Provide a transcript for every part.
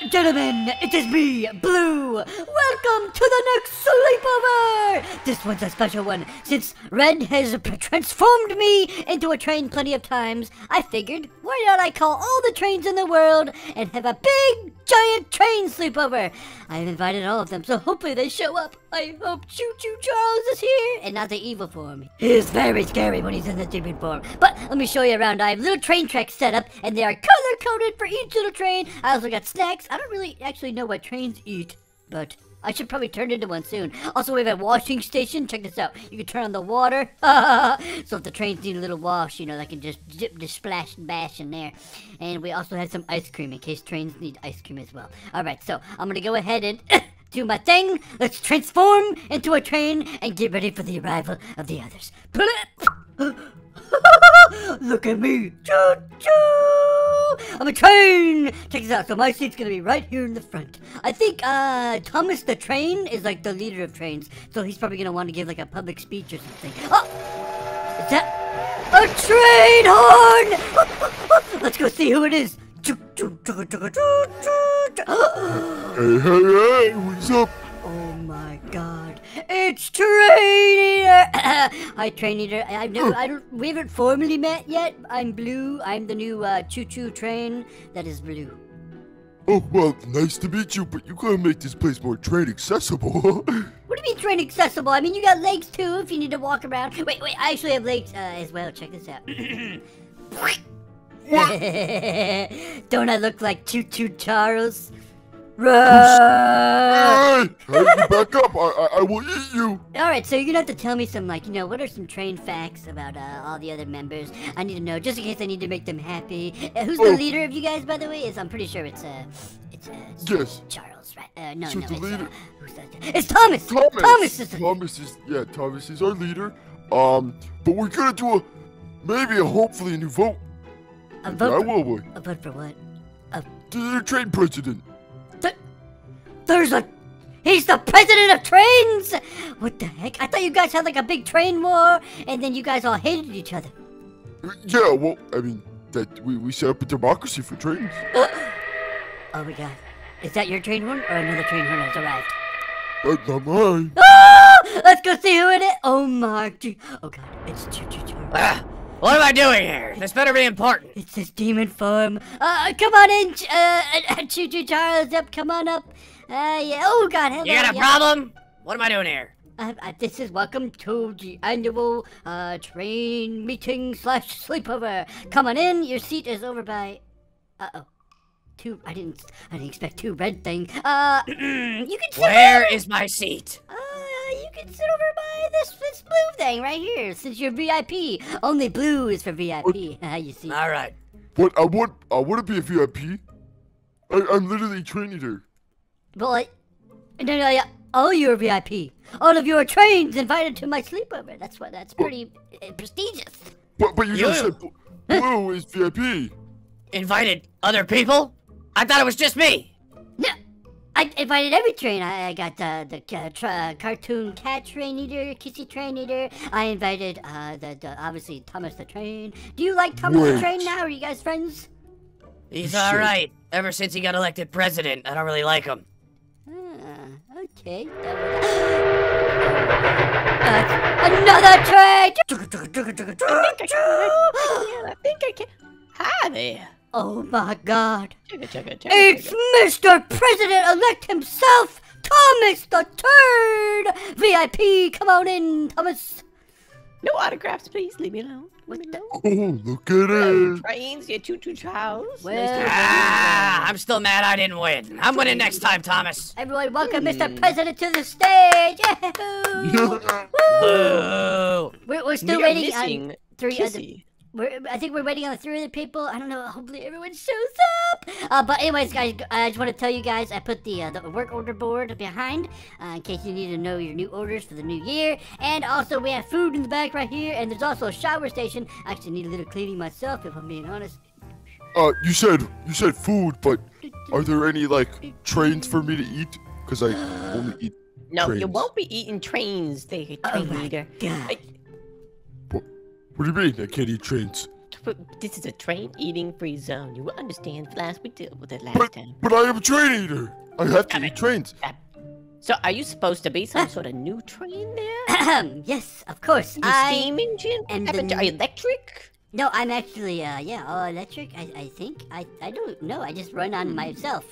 and gentlemen, it is me, Blue. Welcome to the next sleepover. This one's a special one. Since Red has transformed me into a train plenty of times, I figured, why not I call all the trains in the world and have a big, giant train sleepover? I've invited all of them, so hopefully they show up. I hope Choo Choo Charles is here and not the evil form. He is very scary when he's in the demon form. But let me show you around. I have little train tracks set up, and they are color-coded for each little train. I also got snacks. I don't really actually know what trains eat, but I should probably turn into one soon. Also, we have a washing station. Check this out. You can turn on the water. So if the trains need a little wash, you know, they can just dip, just splash and bash in there. And we also have some ice cream in case trains need ice cream as well. Alright, so I'm gonna go ahead and do my thing. Let's transform into a train and get ready for the arrival of the others. Look at me. Choo choo! I'm a train! Check this out. So my seat's gonna be right here in the front. I think Thomas the Train is like the leader of trains. So he's probably gonna want to give like a public speech or something. Oh! Is that a train horn? Let's go see who it is. Choo choo choo choo choo choo. Hey, what's up? Oh my god. It's Train Eater! Hi, Train Eater. We haven't formally met yet. I'm Blue. I'm the new Choo Choo train that is Blue. Oh, well, nice to meet you, but you gotta make this place more train accessible. What do you mean train accessible? I mean, you got legs too if you need to walk around. Wait, I actually have legs as well. Check this out. Don't I look like Choo Choo Charles? Run! Hey, back up! I will eat you! Alright, so you're gonna have to tell me some, like, you know, what are some train facts about all the other members? I need to know, just in case I need to make them happy. Who's the leader of you guys, by the way? I'm pretty sure it's yes. Charles, right? It's Thomas! Thomas is our leader. But we're gonna do hopefully a new vote. A vote? A vote for what? To the train president. He's the president of trains! What the heck? I thought you guys had like a big train war, and then you guys all hated each other. Yeah, well, I mean, we set up a democracy for trains. Oh my god. Is that your train horn, or another train horn has arrived? That's not mine. Ah! Let's go see who it is! Oh my god. Oh god, it's Choo Choo Charles. What am I doing here? This better be important. It's this demon form. Come on in, Choo Choo Charles. Yep, come on up. Yeah. Oh god, hello. You got a problem? What am I doing here? This is welcome to the annual train meeting / sleepover. Come on in. Your seat is over by. I didn't expect two red things. You can sit. Where is my seat? You can sit over by this blue thing right here, since you're VIP. Only blue is for VIP. You see. All right. But I want to be a VIP. I'm literally a train eater. Well, no, all you're VIP. All of your trains invited to my sleepover. That's pretty prestigious. But you just said blue is VIP. Invited other people? I thought it was just me. No. I invited every train. I got the cartoon cat train eater, Kissy train eater. I invited obviously Thomas the Train. Do you like Thomas the Train now? Are you guys friends? He's all right. Ever since he got elected president, I don't really like him. Okay. Another train. I think I can. Hi there. Oh my god. It's Mr. President-elect himself, Thomas the Third! VIP, come on in, Thomas. No autographs, please. Leave me alone. Oh, look at it. Trains, you Choo-Choo Charles. I'm still mad I didn't win. I'm winning next time, Thomas. Everyone, welcome Mr. President to the stage. Woo! We're still waiting on three other... I think we're waiting on 3 other people. I don't know. Hopefully everyone shows up. But anyways, guys, I just want to tell you guys, I put the work order board behind in case you need to know your new orders for the new year. And also, we have food in the back right here, and there's also a shower station. I actually need a little cleaning myself, if I'm being honest. You said food, but are there any like trains for me to eat? Because I only eat. No, trains. You won't be eating trains, train leader. God. What do you mean? I can't eat trains. But this is a train eating free zone. You will understand. Last we dealt with it last time. But I am a train eater. I have to eat trains. So are you supposed to be some sort of new train there? Yes, of course. Steam engine? Are you electric? No, I'm actually, yeah, all electric, I think. I don't know, I just run on myself.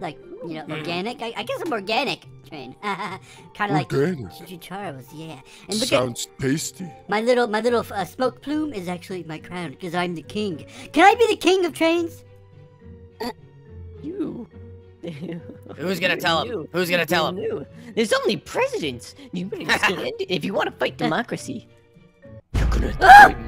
Like, you know, organic. I guess I'm organic train. Kind of like Choo Choo Charles, yeah. And look, sounds tasty. My little smoke plume is actually my crown, because I'm the king. Can I be the king of trains? You. Who's gonna tell him? Who's gonna tell him? There's only presidents. You understand? If you want to fight democracy.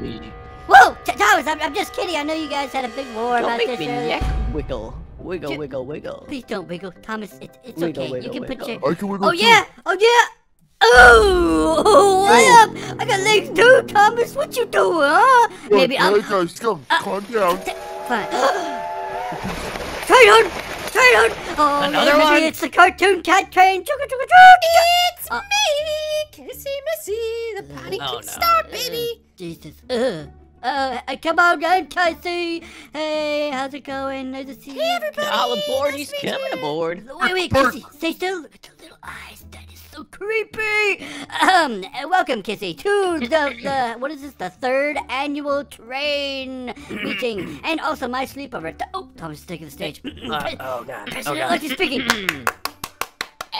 Me. Whoa! Thomas, I'm just kidding. I know you guys had a big war about this. Don't make me neck wiggle. Wiggle, wiggle, wiggle. Please don't wiggle. Thomas, it's wiggle, okay. Wiggle, you can wiggle. Put your... I can wiggle too. Yeah! Oh, yeah! Oh! What up? I got legs too, Thomas. What you doing, huh? What? Maybe I'm... Guys, come. Calm down. Fine. Train on! Train on! Oh, another one! It's the cartoon cat train. Choo -choo -choo -choo. It's me! Kissy Missy, the party can start, baby! Jesus. Come on down, Kissy! Hey, how's it going? Nice to see you. Hey, everybody! All aboard, he's coming aboard. Wait, Kissy, stay still. Look at those little eyes. That is so creepy! Welcome, Kissy, to the what is this, the third annual train meeting. And also my sleepover. Oh, Thomas is taking the stage. Oh, God. President Elect is speaking.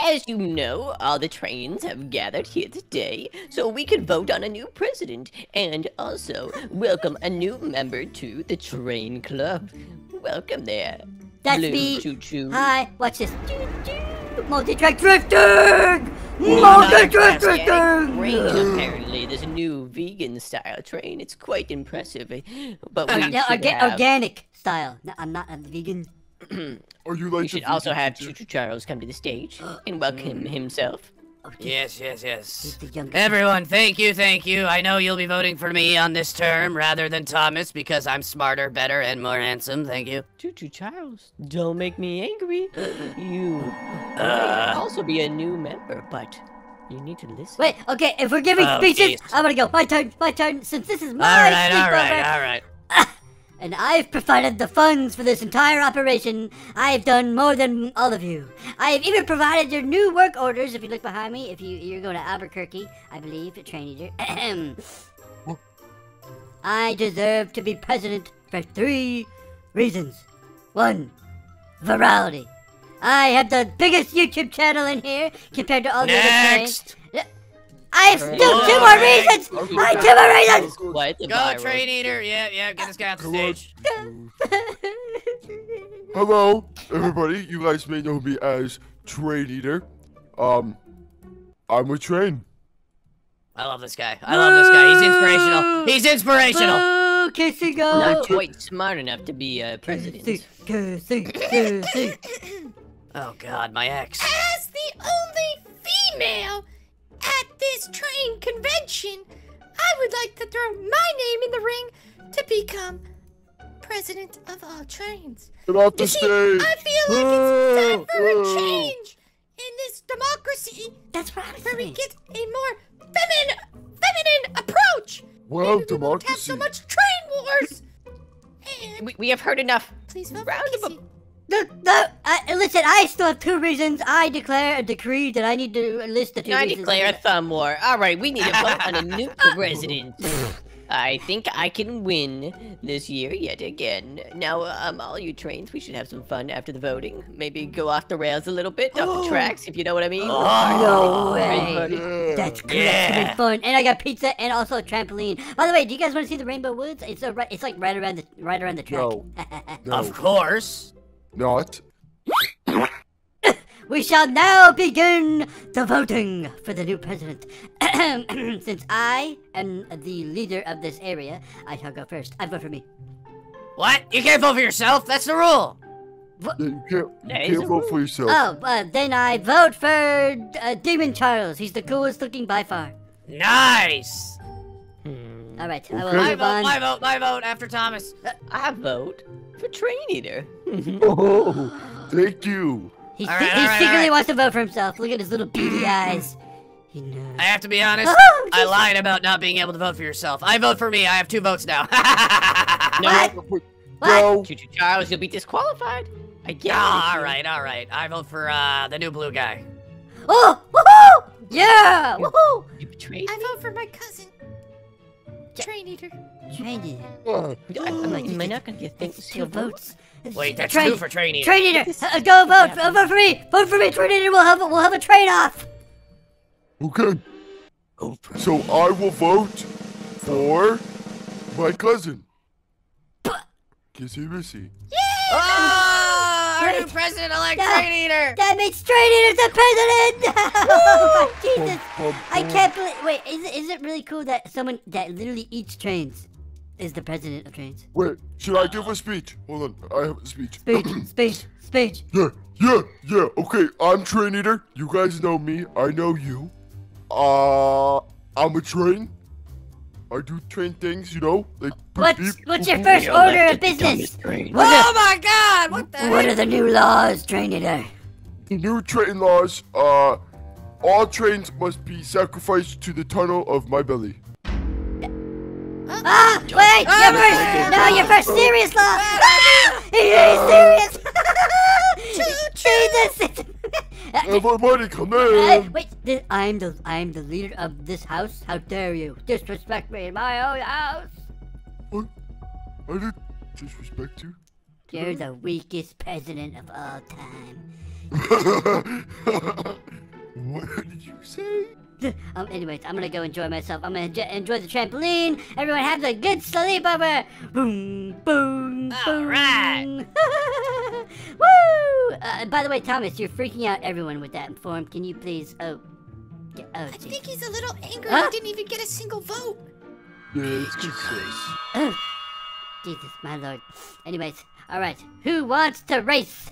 As you know, all the trains have gathered here today so we can vote on a new president and also welcome a new member to the train club. Welcome there. That's me. Choo -choo. Hi, watch this. Multi-track drifting! Multi-track drifting! Apparently, this new vegan-style train, it's quite impressive. But we organic style. No, I'm not a vegan. You should also have Choo Choo Charles come to the stage and welcome himself. Yes. Everyone, thank you. I know you'll be voting for me on this term rather than Thomas because I'm smarter, better, and more handsome. Thank you. Choo Choo Charles, don't make me angry. You may also be a new member, but you need to listen. Wait, okay, if we're giving speeches, I'm gonna go. My turn, since this is my sleepover. All right. And I've provided the funds for this entire operation. I've done more than all of you. I've even provided your new work orders. If you look behind me, if you're going to Albuquerque, I believe, a train eater. I deserve to be president for 3 reasons. 1, virality. I have the biggest YouTube channel in here compared to all the other trains. I have still 2 more reasons! I have 2 more reasons! Go, Train Eater! Yeah, get this guy off the stage. Hello, everybody. You guys may know me as Train Eater. I'm a train. I love this guy. He's inspirational. Boo, Kissy, go! Not quite smart enough to be a president. Kissy. Oh, God, my ex. As the only female at this train convention, I would like to throw my name in the ring to become president of all trains. Get off the stage. I feel like it's time for a change in this democracy. That's what I'm saying. Where we get a more feminine approach. Well, maybe we won't have so much train wars. And we have heard enough. Please vote for Kissy. Listen, I still have 2 reasons. I declare a decree that I need to enlist the 2 reasons. I declare a thumb war. All right, we need to vote on a new president. I think I can win this year yet again. Now, all you trains, we should have some fun after the voting. Maybe go off the rails a little bit, off the tracks, if you know what I mean. Oh, no way. That's going to be fun. And I got pizza and also a trampoline. By the way, do you guys want to see the Rainbow Woods? It's like right around the track. No. Of course. Not. We shall now begin the voting for the new president. Since I am the leader of this area, I shall go first. I vote for me. What? You can't vote for yourself? That's the rule. You can't vote for yourself. Oh, then I vote for Demon Charles. He's the coolest looking by far. Nice. All right. Okay. My vote after Thomas. I vote for Train Eater. Thank you. He secretly wants to vote for himself. Look at his little beady eyes. You know. I have to be honest, I lied about not being able to vote for yourself. I vote for me, I have 2 votes now. No. Choo Choo Charles, you'll be disqualified. I guess. Oh, alright. I vote for the new blue guy. Oh! Woohoo! Yeah! Woohoo! You betrayed me? I vote for my cousin. Train Eater. Train Eater. Am I not gonna get things? 2 votes. Wait, that's 2 for Train Eater. Train Eater! Go vote! Vote for me! Vote for me, Train Eater! We'll have a trade-off! Okay. So I will vote for my cousin. Kissy Missy. Yeah! Oh, our new president-elect Train Eater! That means Train Eater's the president! Oh, Jesus! I can't believe... Wait, is it really cool that someone that literally eats trains is the president of trains? Wait, should I give a speech? Hold on, I have a speech. Speech. Yeah. Okay, I'm Train Eater. You guys know me. I know you. I'm a train. I do train things, you know, like... What's your first order of business? Oh my god, what the heck? What are the new laws, Train Eater? The new train laws, all trains must be sacrificed to the tunnel of my belly. Wait, your first serious law! Serious? Jesus! Everybody come in! Wait, I'm the leader of this house. How dare you disrespect me in my own house? What? I didn't disrespect you. You're the weakest president of all time. What did you say? Anyways, I'm gonna go enjoy myself. I'm gonna enjoy the trampoline. Everyone have a good sleepover. Boom, boom, boom. Alright. Woo! By the way, Thomas, you're freaking out everyone with that inform. Can you please... Oh, I think he's a little angry. He didn't even get a single vote. Yeah, it's Jesus. Oh, Jesus, my lord. Anyways, alright. Who wants to race?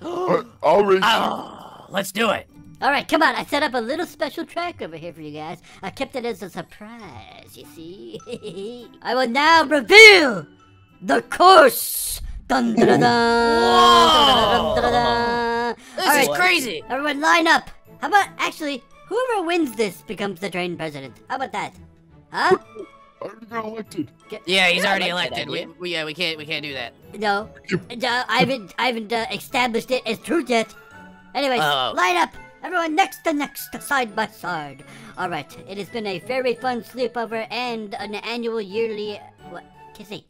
I'll race. Oh, let's do it. Alright, come on, I set up a little special track over here for you guys. I kept it as a surprise, you see? I will now reveal the course! Dun dun dun dun dun. This is crazy! Everyone line up! How about, actually, whoever wins this becomes the train president. How about that? Huh? I already got elected. Yeah, he's already elected. We can't do that. No, I haven't established it as truth yet. Anyways, line up! Everyone next, side by side. Alright, it has been a very fun sleepover and an annual yearly... What? Kissy.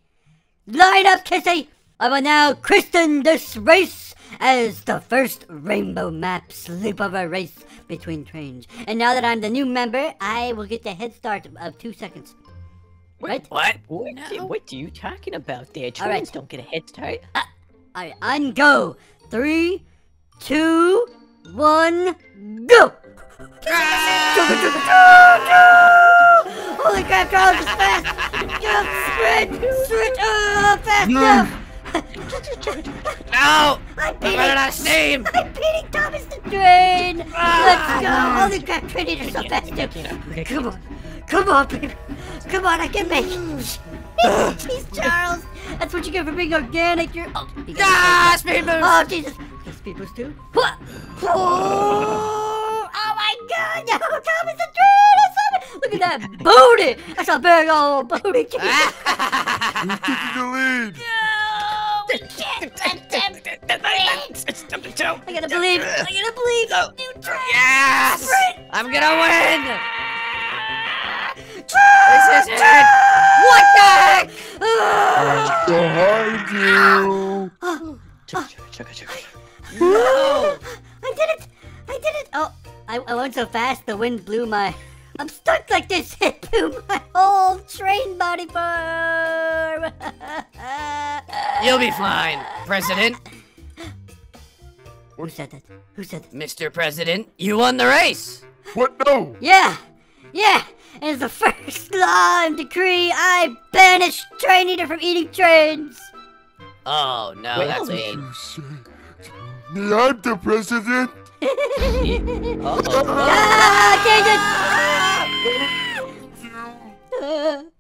Line up, Kissy! I will now christen this race as the first Rainbow Map sleepover race between trains. And now that I'm the new member, I will get the head start of 2 seconds. Right? What? No. What are you talking about there? Trains don't get a head start. Alright, on go! 3, 2, 1, go! Holy crap, Charles is fast! Go, sprint! Oh, fast enough! No! I'm beating Thomas the Train! Let's go! Holy crap, Train Eater's so fast too! Come on, baby! Come on, I can make it! He's Charles! That's what you get for being organic! You're... Speed boost! Oh, Jesus! Speed boost too. Oh my god! No, Thomas the Train! Look at that booty! That's a big old booty! Who's taking the lead? No! We can't let them win! I gotta believe! New train! Yes! Sprint. I'm gonna win! This is it! What the heck? I'm behind you! Check. No! I did it! Oh, I went so fast the wind blew my... I'm stuck like this! It blew my whole train body form! You'll be fine, President. Who said that? Mr. President, you won the race! What? No! Yeah! As the first law and decree, I banish Train Eater from eating trains! Oh, no, that's mean. I'm the president! Oh, Jesus!